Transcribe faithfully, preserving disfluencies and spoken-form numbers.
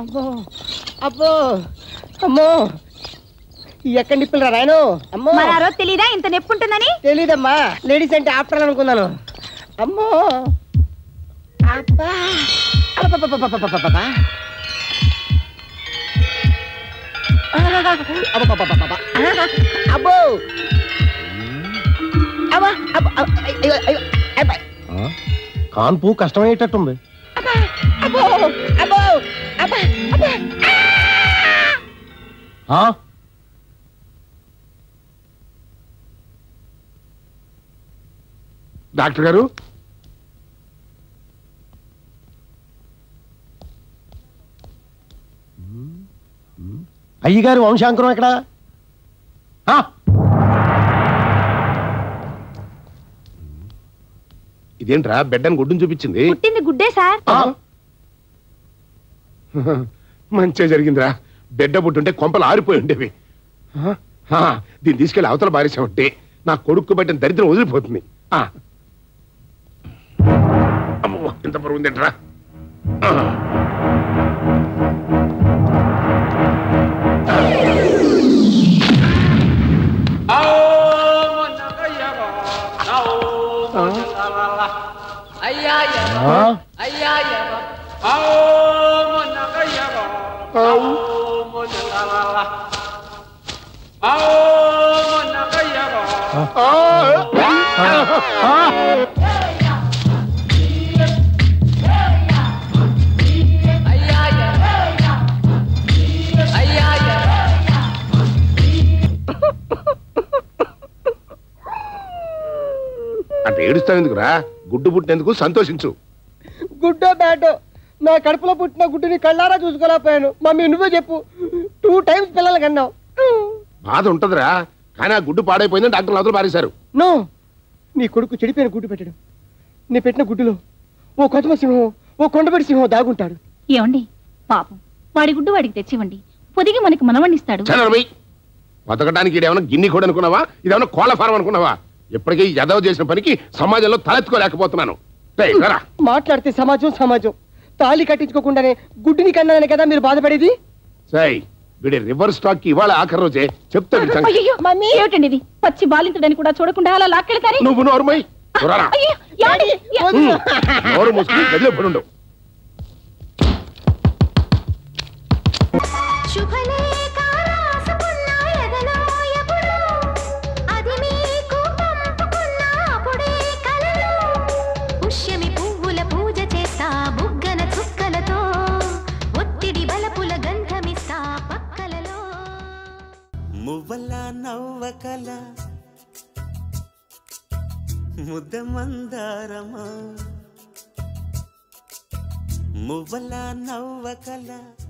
అమ్మో అబ్బో అమ్మో ఎక్కడి నిప్పులరా రాయను అమ్మో మరి ఆ రోజు తెలీదా ఇంత నొప్పి ఉంటుందని? తెలీదమ్మా, లేడీస్ అంటే ఆఫ్టర్ అనుకున్నాను. అమ్మో అబ్బా అబ్బా అబ్బో అబ్బా అయ్యో అయ్యో అబ్బాయి కాన్పు కష్టమయ్యేటట్టుంది. డాక్టర్ గారు, అయ్యగారు వంశాంకురం ఎక్కడ? ఇదేంట్రా బిడ్డని గుడ్డుని చూపించింది? పుట్టింది గుడ్డే సార్. మంచిగా జరిగిందిరా, బిడ్డ పుట్టుంటే కొంపలు ఆరిపోయి ఉండేవి. దీన్ని తీసుకెళ్ళి అవతల బారేసామంటే నా కొడుకు బట్టిన దరిద్రం వదిలిపోతుంది. అమ్మో ఎంత పరుగుందేంట్రా. అంటే ఏడుస్తావెందుకురా? గుడ్డు పుట్టినందుకు సంతోషించు. గుడ్డో బ్యాటో, నా కడుపులో పుట్టిన గుడ్డుని కళ్ళారా చూసుకోలేకపోయాను. మమ్మీ నువ్వే చెప్పు, టూ టైమ్స్ పిల్లలు కన్నావు. బాధ ఉంటదిరా, కానీ ఆ గుడ్డు పాడైపోయిందని డాక్టర్లు అవతలు పారేశారు. నో, నీ కొడుకు చెడిపోయిన గుడ్డు పెట్టాడు. నీ పెట్టిన గుడ్డులో ఓ కొత్తమ సింహం, ఓ కొండబడి సింహం దాగుంటాడు. ఏమండి పాపం, వాడి గుడ్డు వాడికి తెచ్చివ్వండి, పొదిగి మనకి మనవణ్ణిస్తాడు. బతకడానికి ఇదేమన్నా గిన్ని కోడి అనుకున్నావా? ఇదేమన్నా కోళ్ళ ఫారం అనుకున్నావా? ఎప్పటికీ యదవ చేసిన పనికి సమాజంలో తలెత్తుకోలేకపోతున్నాను. మాట్లాడితే సమాజం సమాజం, తాళి కట్టించుకోకుండానే గుడ్డుని కన్నానే కదా మీరు బాధపడేది. సై వీడి రివర్స్ స్టాక్ ఇవాళ ఆఖరి రోజే చెప్తాను. మమ్మీ ఏమిటండి ఇది? పచ్చి బాలింతడని కూడా చూడకుండా అలా లాక్కెళ్తారు. నువ్వు నోరుమై నోరు మూసుకుని గదిలో పడుండవు. మువ్వల నవ్వకల ముద్ద మందారమా, మువ్వల నవ్వకల.